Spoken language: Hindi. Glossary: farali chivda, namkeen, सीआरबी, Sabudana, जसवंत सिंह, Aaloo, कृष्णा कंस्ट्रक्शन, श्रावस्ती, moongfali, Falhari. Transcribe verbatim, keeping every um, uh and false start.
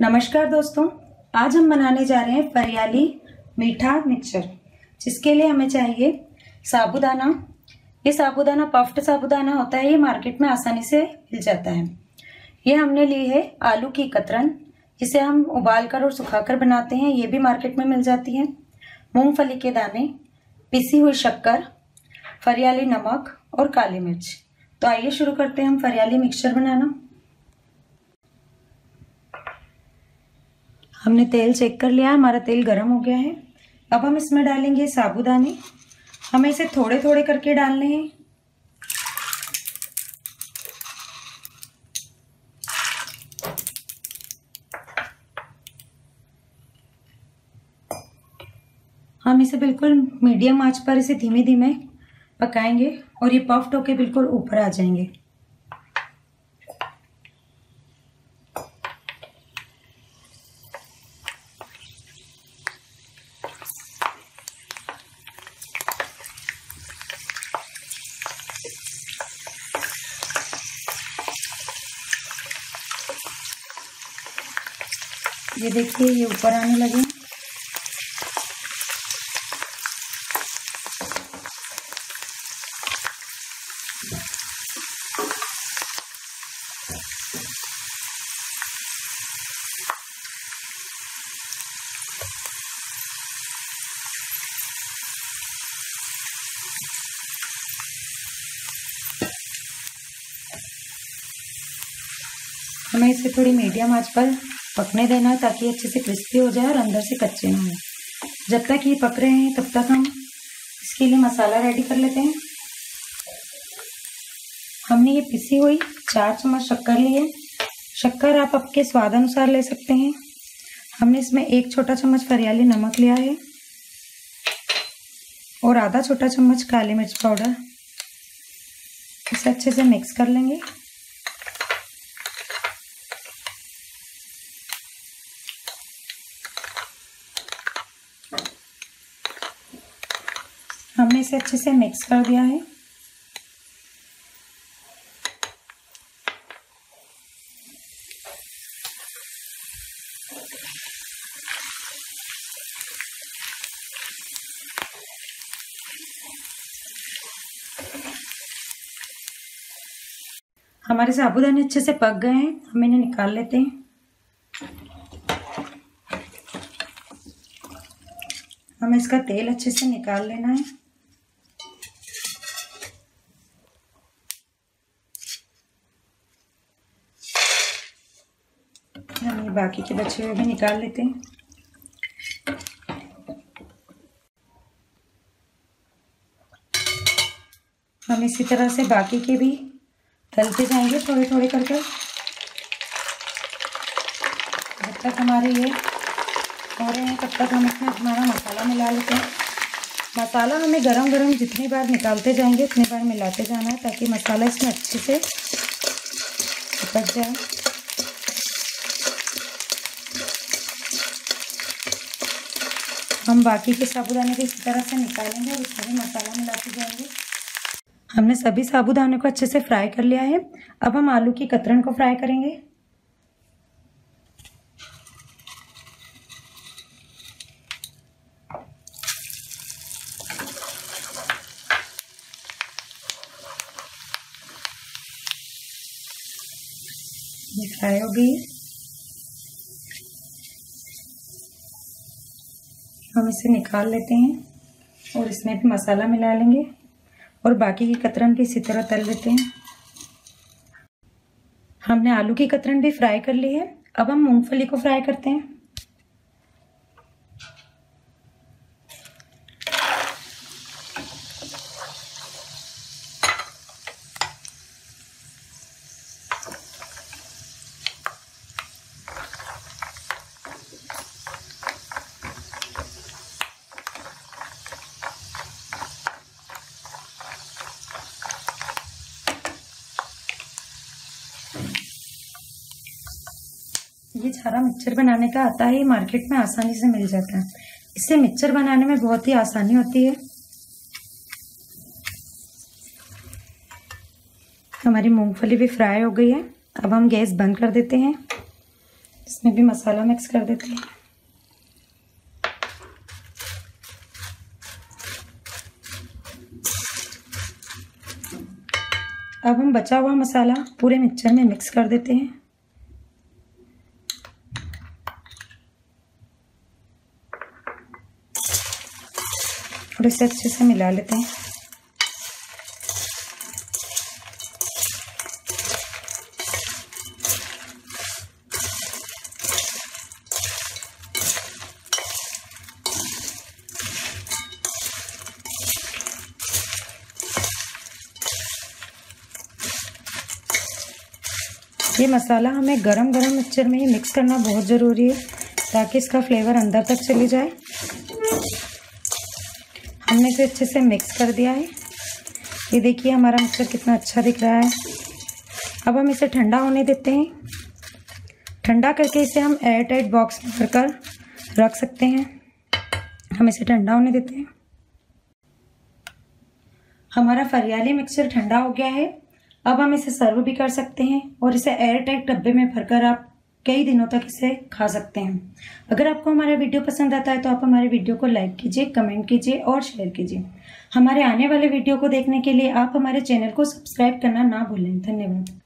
नमस्कार दोस्तों, आज हम बनाने जा रहे हैं फरियाली मीठा मिक्सचर, जिसके लिए हमें चाहिए साबूदाना। ये साबूदाना पफ्ड साबूदाना होता है, ये मार्केट में आसानी से मिल जाता है। ये हमने ली है आलू की कतरन, जिसे हम उबालकर और सुखाकर बनाते हैं, ये भी मार्केट में मिल जाती है। मूंगफली के दाने, पिसी हुई शक्कर, फरियाली नमक और काली मिर्च। तो आइए शुरू करते हैं हम फरियाली मिक्सचर बनाना। हमने तेल चेक कर लिया, हमारा तेल गर्म हो गया है। अब हम इसमें डालेंगे साबूदाने। हमें इसे थोड़े थोड़े करके डालने हैं। हम इसे बिल्कुल मीडियम आंच पर इसे धीमे धीमे पकाएंगे और ये पफ्ड होके बिल्कुल ऊपर आ जाएंगे। ये देखिए, ये ऊपर आने लगे। हमें इसे थोड़ी मीडियम आंच पर पकने देना है, ताकि अच्छे से क्रिस्पी हो जाए और अंदर से कच्चे ना हो। जब तक ये पक रहे हैं, तब तक हम इसके लिए मसाला रेडी कर लेते हैं। हमने ये पिसी हुई चार चम्मच शक्कर ली है। शक्कर आप आपके स्वाद अनुसार ले सकते हैं। हमने इसमें एक छोटा चम्मच फरियाली नमक लिया है और आधा छोटा चम्मच काली मिर्च पाउडर। इसे अच्छे से मिक्स कर लेंगे। हमने इसे अच्छे से मिक्स कर दिया है। हमारे साबूदाने अच्छे से पक गए हैं, हम इन्हें निकाल लेते हैं। हमें इसका तेल अच्छे से निकाल लेना है। हम ये बाकी के बचे हुए भी निकाल लेते हैं। हम इसी तरह से बाकी के भी तलते जाएंगे थोड़े थोड़े करके, जब तक हमारे ये हो रहे हैं तब तक हम इसमें हमारा मसाला मिला लेते हैं। मसाला हमें गरम गरम जितनी बार निकालते जाएंगे उतनी बार मिलाते जाना है, ताकि मसाला इसमें अच्छे से पक जाए। हम बाकी के साबूदाने को इसी तरह से निकालेंगे और उसमें भी मसाला मिलाते जाएंगे। हमने सभी साबूदाने को अच्छे से फ्राई कर लिया है। अब हम आलू की कतरन को फ्राई करेंगे। ये फ्राई हो गई, हम इसे निकाल लेते हैं और इसमें भी मसाला मिला लेंगे और बाकी की कतरन भी इसी तरह तल लेते हैं। हमने आलू की कतरन भी फ्राई कर ली है। अब हम मूंगफली को फ्राई करते हैं। ये सारा मिक्सचर बनाने का आता है, ये मार्केट में आसानी से मिल जाता है। इससे मिक्सचर बनाने में बहुत ही आसानी होती है। हम हमारी मूंगफली भी फ्राई हो गई है। अब हम गैस बंद कर देते हैं। इसमें भी मसाला मिक्स कर देते हैं। अब हम बचा हुआ मसाला पूरे मिक्सचर में मिक्स कर देते हैं। और इसे अच्छे से मिला लेते हैं। ये मसाला हमें गरम गरम मिक्सचर में ही मिक्स करना बहुत ज़रूरी है, ताकि इसका फ्लेवर अंदर तक चले जाए। हमने इसे अच्छे से मिक्स कर दिया है। ये देखिए हमारा मिक्सचर कितना अच्छा दिख रहा है। अब हम इसे ठंडा होने देते हैं। ठंडा करके इसे हम एयर टाइट बॉक्स में भरकर रख सकते हैं। हम इसे ठंडा होने देते हैं। हमारा फरियाली मिक्सचर ठंडा हो गया है। अब हम इसे सर्व भी कर सकते हैं और इसे एयर टाइट डब्बे में भरकर आप कई दिनों तक इसे खा सकते हैं। अगर आपको हमारा वीडियो पसंद आता है तो आप हमारे वीडियो को लाइक कीजिए, कमेंट कीजिए और शेयर कीजिए। हमारे आने वाले वीडियो को देखने के लिए आप हमारे चैनल को सब्सक्राइब करना ना भूलें। धन्यवाद।